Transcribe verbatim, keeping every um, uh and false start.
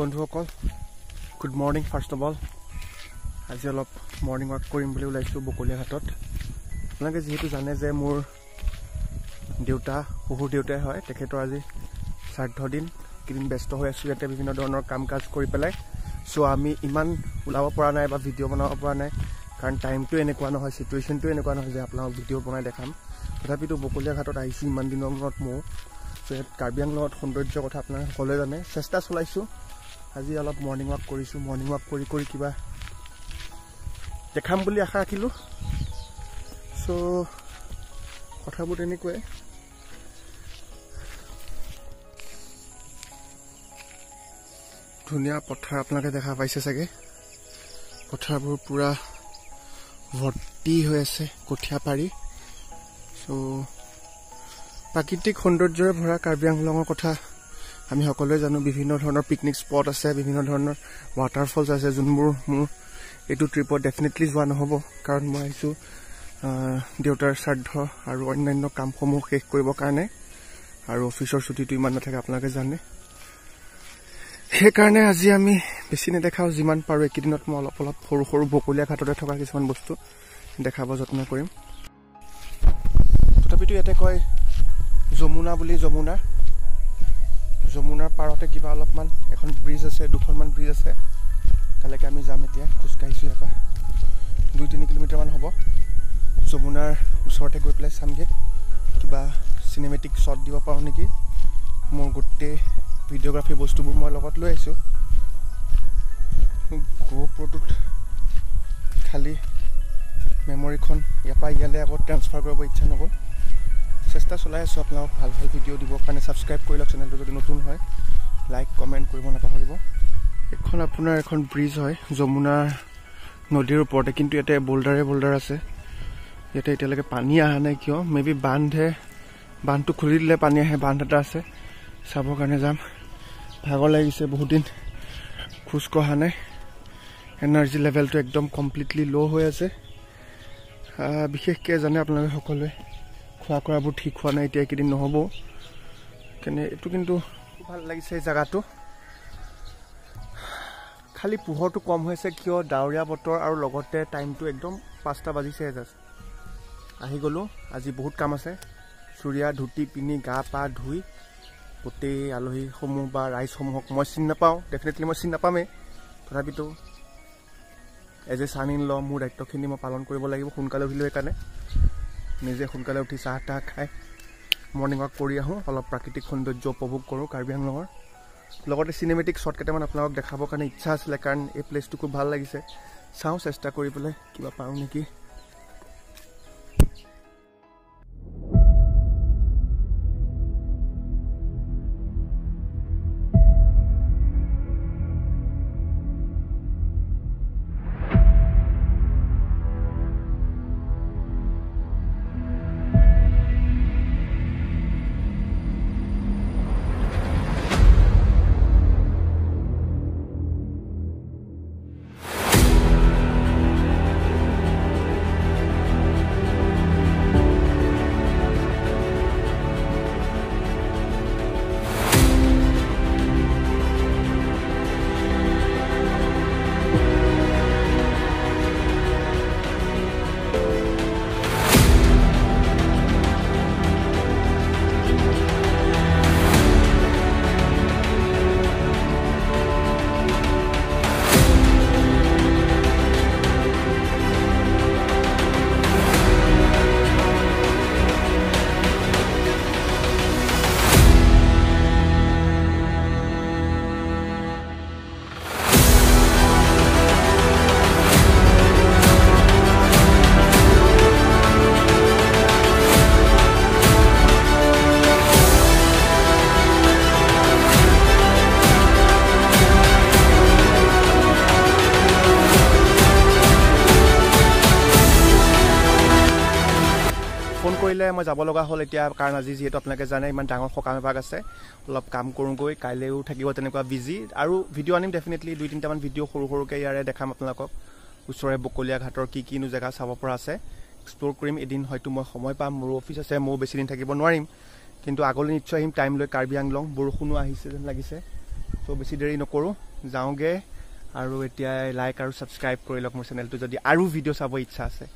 বন্ধুসকল, good morning. First of all আজি অলপ মৰ্ণিং ৱাক কৰিম বুলি ওলাইছোঁ বকলিয়া ঘাটত। আপোনালোকে যিহেতু জানে যে মোৰ দেউতা শহুৰ দেউতাই হয়, তেখেতৰ আজি শ্ৰাদ্ধ দিন। কেইদিন ব্যস্ত হৈ আছোঁ ইয়াতে বিভিন্ন ধৰণৰ কাম কাজ কৰি পেলাই। চ' আমি ইমান ওলাব পৰা নাই বা ভিডিঅ' বনাব পৰা নাই, কাৰণ টাইমটো এনেকুৱা নহয়, ছিটুৱেশ্যনটো এনেকুৱা নহয় যে আপোনাক ভিডিঅ' বনাই দেখাম। তথাপিতো বকলিয়া ঘাটত আহিছোঁ ইমান দিনৰ মূৰত। মোৰ কাৰ্বি আংলঙৰ সৌন্দৰ্যৰ কথা আপোনাৰ সকলোৱে জানে। চেষ্টা চলাইছোঁ, আজি অলপ মৰ্ণিং ৱাক কৰিছোঁ। মৰ্ণিং ৱাক কৰি কৰি কিবা দেখাম বুলি আশা ৰাখিলোঁ। চ' কথাবোৰ তেনেকুৱাই। ধুনীয়া পথাৰ আপোনালোকে দেখা পাইছে চাগে। পথাৰবোৰ পুৰা ভৰ্তি হৈ আছে কঠীয়া পাৰি। চ' প্ৰাকৃতিক সৌন্দৰ্যৰে ভৰা কাৰ্বি আংলঙৰ কথা আমি সকলোৱে জানো। বিভিন্ন ধৰণৰ পিকনিক স্পট আছে, বিভিন্ন ধৰণৰ ৱাটাৰফলছ আছে, যোনবোৰ মোৰ এইটো ট্ৰিপত ডেফিনেটলি যোৱা নহ'ব, কাৰণ মই আহিছোঁ দেউতাৰ শ্ৰাদ্ধ আৰু অন্যান্য কামসমূহ শেষ কৰিবৰ কাৰণে, আৰু অফিচৰ ছুটিটো ইমান নাথাকে আপোনালোকে জানে। সেইকাৰণে আজি আমি বেছি নেদেখাওঁ, যিমান পাৰোঁ এইকেইদিনত মই অলপ অলপ সৰু সৰু বকলিয়া ঘাটতে থকা কিছুমান বস্তু দেখাব যত্ন কৰিম। তথাপিতো ইয়াতে কয় যমুনা বুলি। যমুনা যমুনাৰ পাৰতে কিবা অলপমান এখন ব্ৰিজ আছে, দুখনমান ব্ৰিজ আছে, তালৈকে আমি যাম। এতিয়া খোজকাঢ়িছোঁ ইয়াৰ পৰা দুই তিনি কিলোমিটাৰমান হ'ব। যমুনাৰ ওচৰতে গৈ পেলাই চামগৈ কিবা চিনেমেটিক শ্বট দিব পাৰোঁ নেকি। মোৰ গোটেই ভিডিঅ'গ্ৰাফী বস্তুবোৰ মই লগত লৈ আহিছোঁ। গোপ্ৰ'টোত খালী মেমৰিখন ইয়াৰ পৰা ইয়ালৈ আকৌ ট্ৰেন্সফাৰ কৰিব ইচ্ছা নগ'ল। চেষ্টা চলাই আছোঁ আপোনালোকক ভাল ভাল ভিডিঅ' দিবৰ কাৰণে। ছাবস্ক্ৰাইব কৰি লওক চেনেলটো যদি নতুন হয়। লাইক কমেণ্ট কৰিব নাপাহৰিব। এখন আপোনাৰ এখন ব্ৰিজ হয় যমুনাৰ নদীৰ ওপৰতে, কিন্তু ইয়াতে বল্ডাৰে বল্ডাৰ আছে। ইয়াতে এতিয়ালৈকে পানী অহা নাই কিয়, মেবি বান্ধহে বান্ধটো খুলি দিলে পানী আহে। বান্ধ এটা আছে, চাবৰ কাৰণে যাম। ভাগৰ লাগিছে, বহুত দিন খোজ কঢ়া নাই। এনাৰ্জি লেভেলটো একদম কমপ্লিটলি ল' হৈ আছে। বিশেষকৈ জানে আপোনালোকে সকলোৱে খোৱা কৰাবোৰ ঠিক হোৱা নাই, এতিয়া এইকেইদিন নহ'ব। কেনে এইটো কিন্তু ভাল লাগিছে এই জেগাটো। খালি পোহৰটো কম হৈছে কিয়, ডাৱৰীয়া বতৰ, আৰু লগতে টাইমটো একদম পাঁচটা বাজিছে। জাষ্ট আহি গ'লোঁ। আজি বহুত কাম আছে। চুৰিয়া ধুতি পিনি গা পা ধুই গোটেই আলহীসমূহ বা ৰাইজসমূহক মই চিনি নাপাওঁ, ডেফিনেটলি মই চিনি নাপামেই। তথাপিতো এজ এ চান ইন ল মোৰ দায়িত্বখিনি মই পালন কৰিব লাগিব। সোনকালে উঠিলোঁ সেইকাৰণে, নিজে সোনকালে উঠি চাহ তাহ খাই মৰ্ণিং ৱাক কৰি আহোঁ, অলপ প্ৰাকৃতিক সৌন্দৰ্য উপভোগ কৰোঁ কাৰ্বি আংলঙৰ। লগতে চিনেমেটিক শ্বট কেইটামান আপোনালোকক দেখাবৰ কাৰণে ইচ্ছা আছিলে, কাৰণ এই প্লেচটো খুব ভাল লাগিছে। চাওঁ চেষ্টা কৰি পেলাই কিবা পাৰোঁ নেকি। ফোন কৰিলে মই যাব লগা হ'ল এতিয়া, কাৰণ আজি যিহেতু আপোনালোকে জানে ইমান ডাঙৰ সকাম এভাগ আছে। অলপ কাম কৰোঁগৈ, কাইলৈও থাকিব তেনেকুৱা বিজি, আৰু ভিডিঅ' আনিম ডেফিনেটলি। দুই তিনিটামান ভিডিঅ' সৰু সৰুকৈ ইয়াৰে দেখাম আপোনালোকক। ওচৰৰে বকলিয়া ঘাটৰ কি কিনো জেগা চাব পৰা আছে এক্সপ্ল'ৰ কৰিম। এদিন হয়তো মই সময় পাম, মোৰো অফিচ আছে, ময়ো বেছিদিন থাকিব নোৱাৰিম, কিন্তু আগলৈ নিশ্চয় আহিম টাইম লৈ কাৰ্বি আংলং। বৰষুণো আহিছে যেন লাগিছে, So besi deri nokoro jaoge aru etia like aru subscribe kori lok mor channel tu jodi aru video sabo ichha ase.